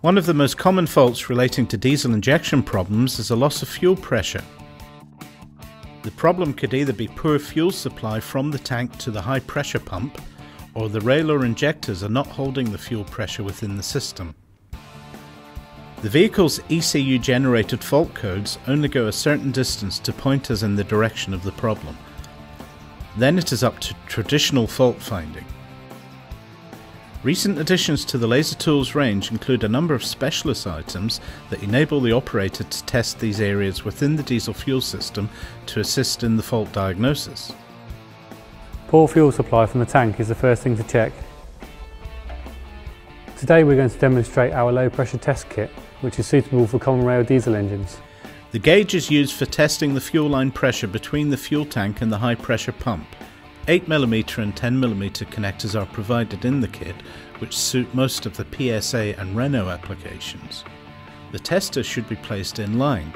One of the most common faults relating to diesel injection problems is a loss of fuel pressure. The problem could either be poor fuel supply from the tank to the high pressure pump, or the rail or injectors are not holding the fuel pressure within the system. The vehicle's ECU generated fault codes only go a certain distance to point us in the direction of the problem. Then it is up to traditional fault finding. Recent additions to the Laser Tools range include a number of specialist items that enable the operator to test these areas within the diesel fuel system to assist in the fault diagnosis. Poor fuel supply from the tank is the first thing to check. Today we're going to demonstrate our low pressure test kit, which is suitable for common rail diesel engines. The gauge is used for testing the fuel line pressure between the fuel tank and the high pressure pump. 8mm and 10mm connectors are provided in the kit, which suit most of the PSA and Renault applications. The tester should be placed in line.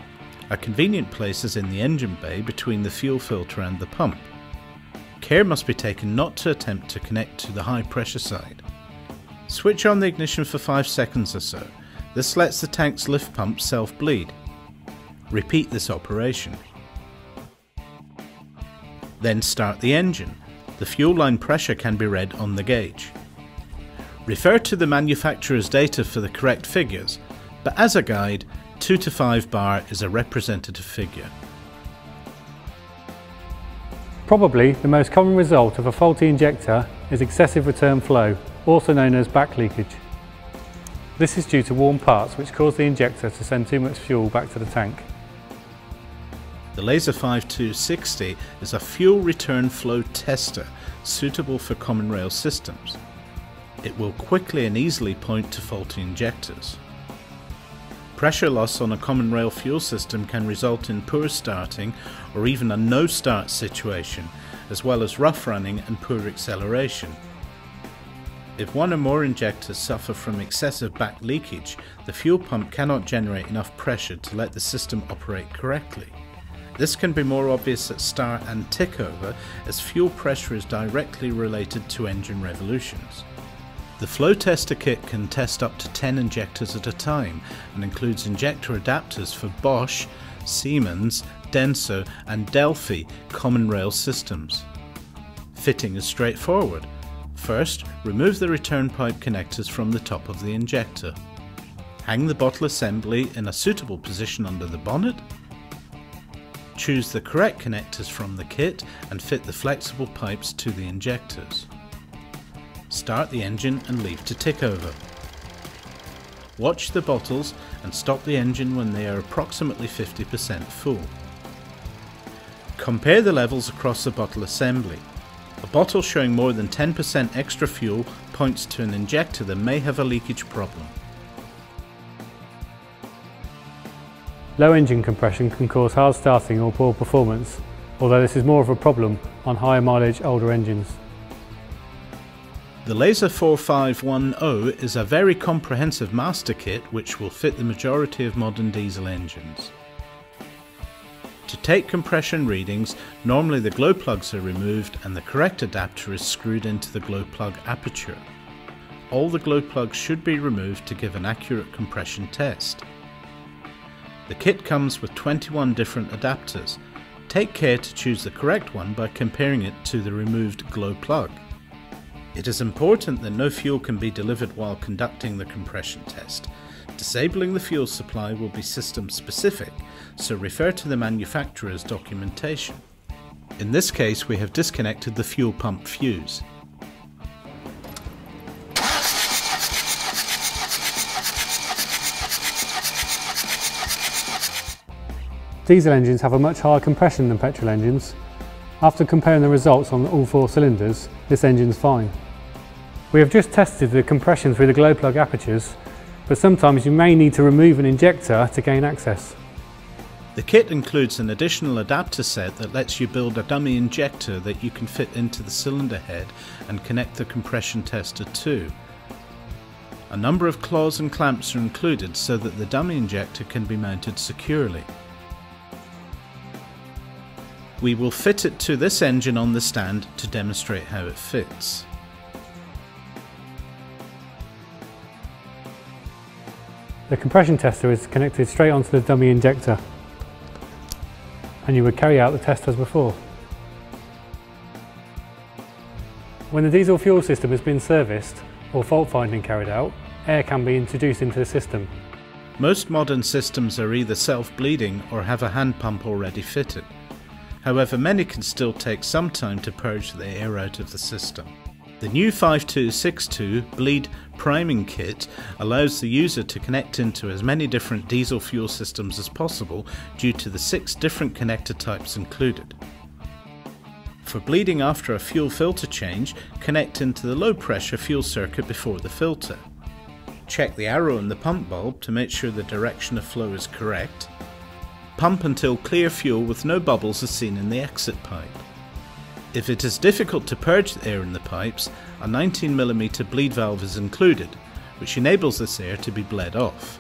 A convenient place is in the engine bay between the fuel filter and the pump. Care must be taken not to attempt to connect to the high pressure side. Switch on the ignition for 5 seconds or so. This lets the tank's lift pump self-bleed. Repeat this operation. Then start the engine. The fuel line pressure can be read on the gauge. Refer to the manufacturer's data for the correct figures, but as a guide, 2 to 5 bar is a representative figure. Probably the most common result of a faulty injector is excessive return flow, also known as back leakage. This is due to worn parts which cause the injector to send too much fuel back to the tank. The Laser 5260 is a fuel return flow tester suitable for common rail systems. It will quickly and easily point to faulty injectors. Pressure loss on a common rail fuel system can result in poor starting or even a no-start situation, as well as rough running and poor acceleration. If one or more injectors suffer from excessive back leakage, the fuel pump cannot generate enough pressure to let the system operate correctly. This can be more obvious at start and tickover, as fuel pressure is directly related to engine revolutions. The flow tester kit can test up to 10 injectors at a time and includes injector adapters for Bosch, Siemens, Denso and Delphi common rail systems. Fitting is straightforward. First, remove the return pipe connectors from the top of the injector. Hang the bottle assembly in a suitable position under the bonnet. Choose the correct connectors from the kit and fit the flexible pipes to the injectors. Start the engine and leave to tick over. Watch the bottles and stop the engine when they are approximately 50% full. Compare the levels across the bottle assembly. A bottle showing more than 10% extra fuel points to an injector that may have a leakage problem. Low engine compression can cause hard starting or poor performance, although this is more of a problem on higher mileage older engines. The Laser 4510 is a very comprehensive master kit which will fit the majority of modern diesel engines. To take compression readings, normally the glow plugs are removed and the correct adapter is screwed into the glow plug aperture. All the glow plugs should be removed to give an accurate compression test. The kit comes with 21 different adapters. Take care to choose the correct one by comparing it to the removed glow plug. It is important that no fuel can be delivered while conducting the compression test. Disabling the fuel supply will be system specific, so refer to the manufacturer's documentation. In this case, we have disconnected the fuel pump fuse. Diesel engines have a much higher compression than petrol engines. After comparing the results on all 4 cylinders, this engine's fine. We have just tested the compression through the glow plug apertures, but sometimes you may need to remove an injector to gain access. The kit includes an additional adapter set that lets you build a dummy injector that you can fit into the cylinder head and connect the compression tester to. A number of claws and clamps are included so that the dummy injector can be mounted securely. We will fit it to this engine on the stand to demonstrate how it fits. The compression tester is connected straight onto the dummy injector, and you would carry out the test as before. When the diesel fuel system has been serviced or fault finding carried out, air can be introduced into the system. Most modern systems are either self-bleeding or have a hand pump already fitted. However, many can still take some time to purge the air out of the system. The new 5262 bleed priming kit allows the user to connect into as many different diesel fuel systems as possible due to the 6 different connector types included. For bleeding after a fuel filter change, connect into the low pressure fuel circuit before the filter. Check the arrow in the pump bulb to make sure the direction of flow is correct. Pump until clear fuel with no bubbles is seen in the exit pipe. If it is difficult to purge the air in the pipes, a 19 mm bleed valve is included, which enables this air to be bled off.